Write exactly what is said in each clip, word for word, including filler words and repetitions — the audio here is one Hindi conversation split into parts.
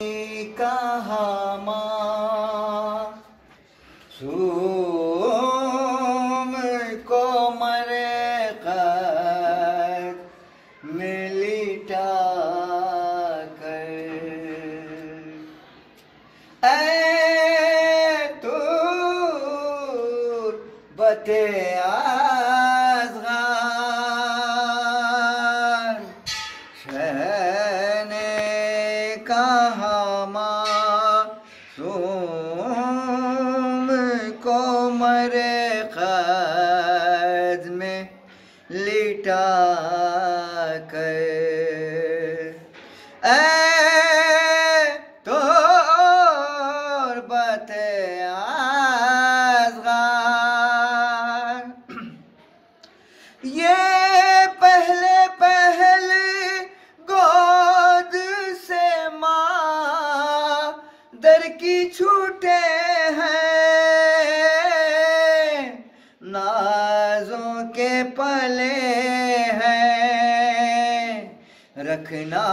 कहा माँ सूम को मरे कर मिलिटा कर ऐ तू बते रखना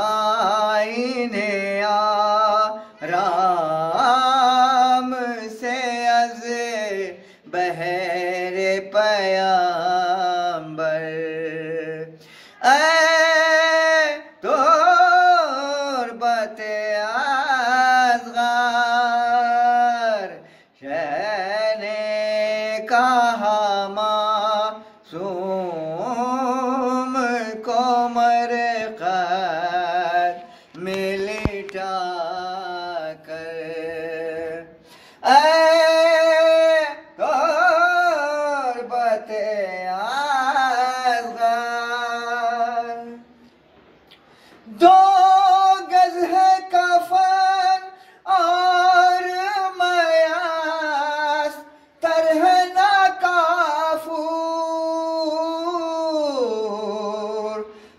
इन्हें आराम से अज बहरे पयाम्बर ऐ तोरबते असगार शहने कहा मासूम को मरे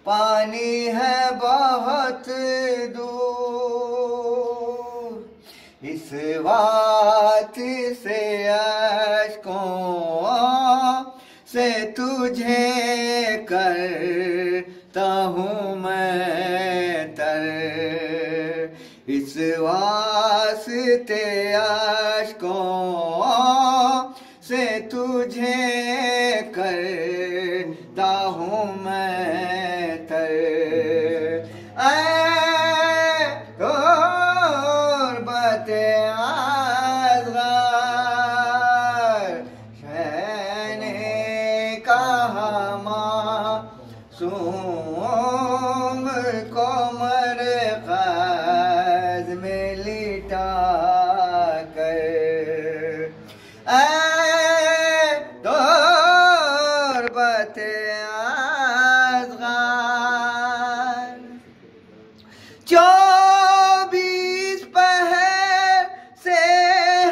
पानी है बहुत दूर इस बात से अश्कों से तुझे करता हूँ मैं तर इस वास्ते अश्कों से तुझे करता हूँ मैं सूम को मरे क़ाद में लिटा कर ऐ तोरबते असग़ार चौबीस पहर से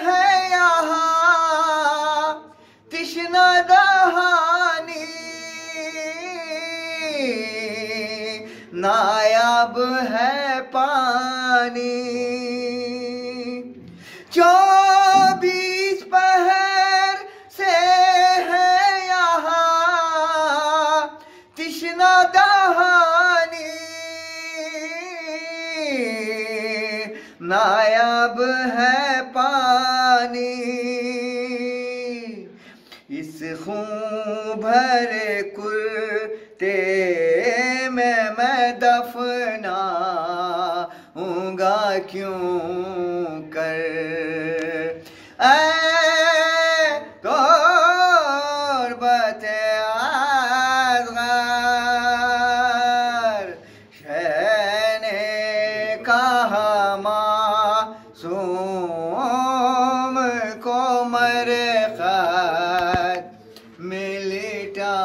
है यहाँ तिश्ना दहानी नायाब है पानी चौबीस पहर से है यहाँ तिश्ना दहानी नायाब है पानी इस खून भरे कुर्ते मैं दफना हूँगा क्यों कर ऐ तोरबते असग़ार शहने कहा मासूम को मरे क़ाद में लिटा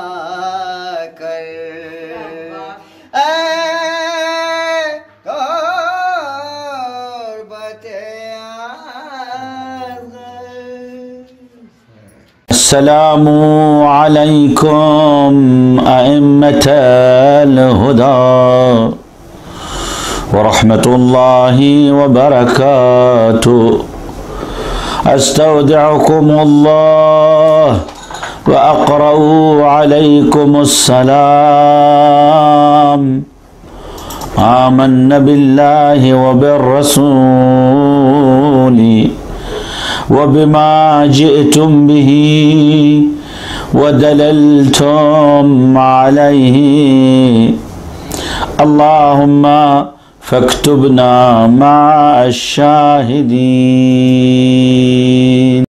अस्सलामु अलैकुम अइम्मतल हुदा व रहमतुल्लाहि व बरकातुहु अस्तौदिउकुमुल्लाह व अक़रऊ अलैकुमुस्सलाम आमन्ना बिल्लाहि व बिर्रसूलि व बिमा जि'तुम बिही व दललतुम अलैहि अल्लाहुम्मा फक्तुबना मअ अश-शाहिदीन।